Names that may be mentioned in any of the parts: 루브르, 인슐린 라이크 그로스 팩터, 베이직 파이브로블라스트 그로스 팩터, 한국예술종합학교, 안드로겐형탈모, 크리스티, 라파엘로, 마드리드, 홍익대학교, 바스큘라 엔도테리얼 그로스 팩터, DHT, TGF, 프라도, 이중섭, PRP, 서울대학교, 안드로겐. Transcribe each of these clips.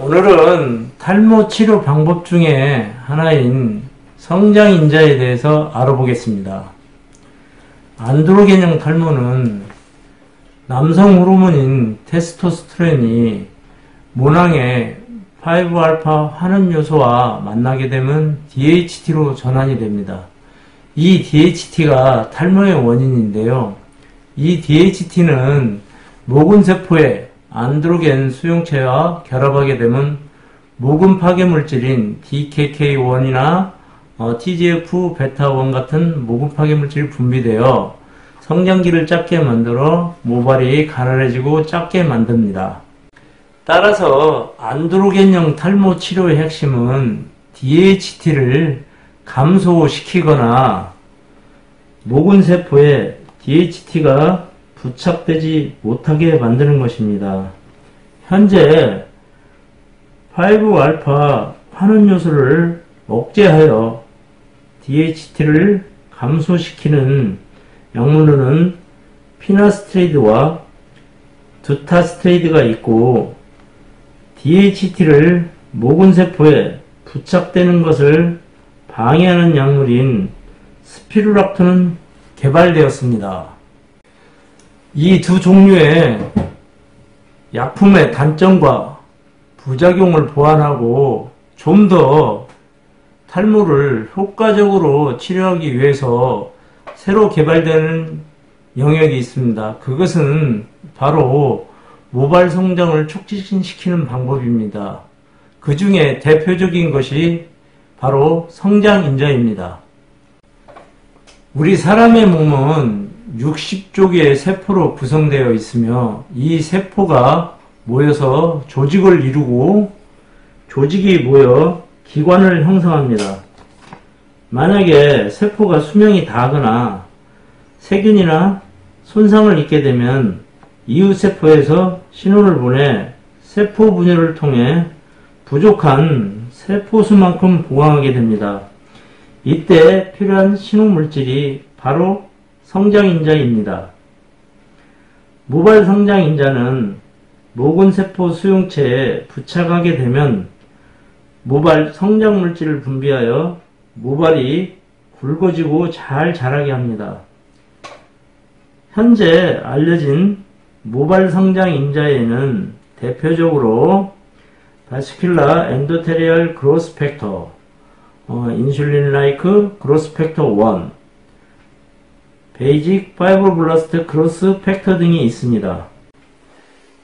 오늘은 탈모 치료 방법 중에 하나인 성장인자에 대해서 알아보겠습니다. 안드로겐형 탈모는 남성 호르몬인 테스토스테론이 모낭의 5알파 환원 요소와 만나게 되면 DHT로 전환이 됩니다. 이 DHT가 탈모의 원인인데요. 이 DHT는 모근세포의 안드로겐 수용체와 결합하게 되면 모근 파괴물질인 DKK1이나 TGF 베타1 같은 모근 파괴물질이 분비되어 성장기를 짧게 만들어 모발이 가늘어지고 작게 만듭니다. 따라서 안드로겐형 탈모 치료의 핵심은 DHT를 감소시키거나 모근세포에 DHT가 부착되지 못하게 만드는 것입니다. 현재 5알파 환원요소를 억제하여 DHT를 감소시키는 약물로는 피나스트레이드와 두타스트레이드가 있고, DHT를 모근세포에 부착되는 것을 방해하는 약물인 스피루락톤은 개발되었습니다. 이 두 종류의 약품의 단점과 부작용을 보완하고 좀 더 탈모를 효과적으로 치료하기 위해서 새로 개발되는 영역이 있습니다. 그것은 바로 모발 성장을 촉진시키는 방법입니다. 그 중에 대표적인 것이 바로 성장인자입니다. 우리 사람의 몸은 60조 개의 세포로 구성되어 있으며, 이 세포가 모여서 조직을 이루고, 조직이 모여 기관을 형성합니다. 만약에 세포가 수명이 다하거나 세균이나 손상을 입게 되면 이웃 세포에서 신호를 보내 세포 분열을 통해 부족한 세포수만큼 보강하게 됩니다. 이때 필요한 신호물질이 바로 성장인자입니다. 모발 성장인자는 모근세포 수용체에 부착하게 되면 모발 성장물질을 분비하여 모발이 굵어지고 잘 자라게 합니다. 현재 알려진 모발 성장인자에는 대표적으로 바스큘라 엔도테리얼 그로스 팩터, 인슐린 라이크 그로스 팩터 1, 베이직 파이브로블라스트 그로스 팩터 등이 있습니다.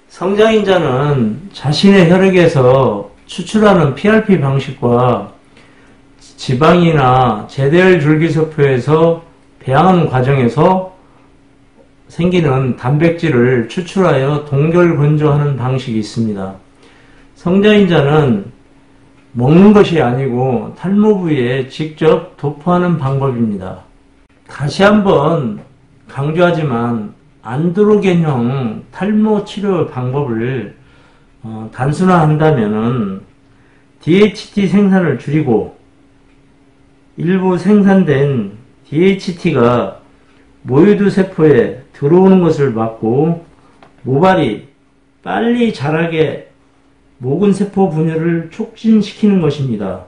성장인자는 자신의 혈액에서 추출하는 PRP 방식과 지방이나 제대혈 줄기세포에서 배양하는 과정에서 생기는 단백질을 추출하여 동결 건조하는 방식이 있습니다. 성장인자는 먹는 것이 아니고 탈모 부위에 직접 도포하는 방법입니다. 다시 한번 강조하지만 안드로겐형 탈모 치료 방법을 단순화한다면 DHT 생산을 줄이고, 일부 생산된 DHT가 모유두 세포에 들어오는 것을 막고 모발이 빨리 자라게 모근세포 분열을 촉진시키는 것입니다.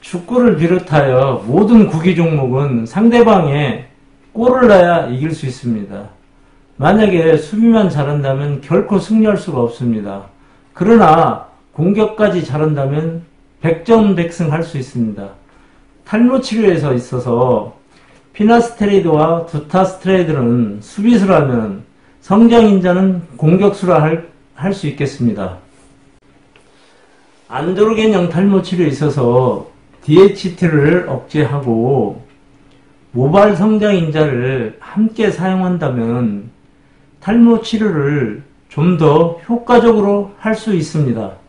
축구를 비롯하여 모든 구기 종목은 상대방의 골을 넣어야 이길 수 있습니다. 만약에 수비만 잘한다면 결코 승리할 수가 없습니다. 그러나 공격까지 잘한다면 100점 100승 할 수 있습니다. 탈모 치료에서 있어서 피나스트레이드와 두타스트레이드는 수비수라면 성장인자는 공격수라 할 수 있겠습니다. 안드로겐형 탈모 치료에 있어서 DHT를 억제하고 모발 성장인자를 함께 사용한다면 탈모 치료를 좀 더 효과적으로 할 수 있습니다.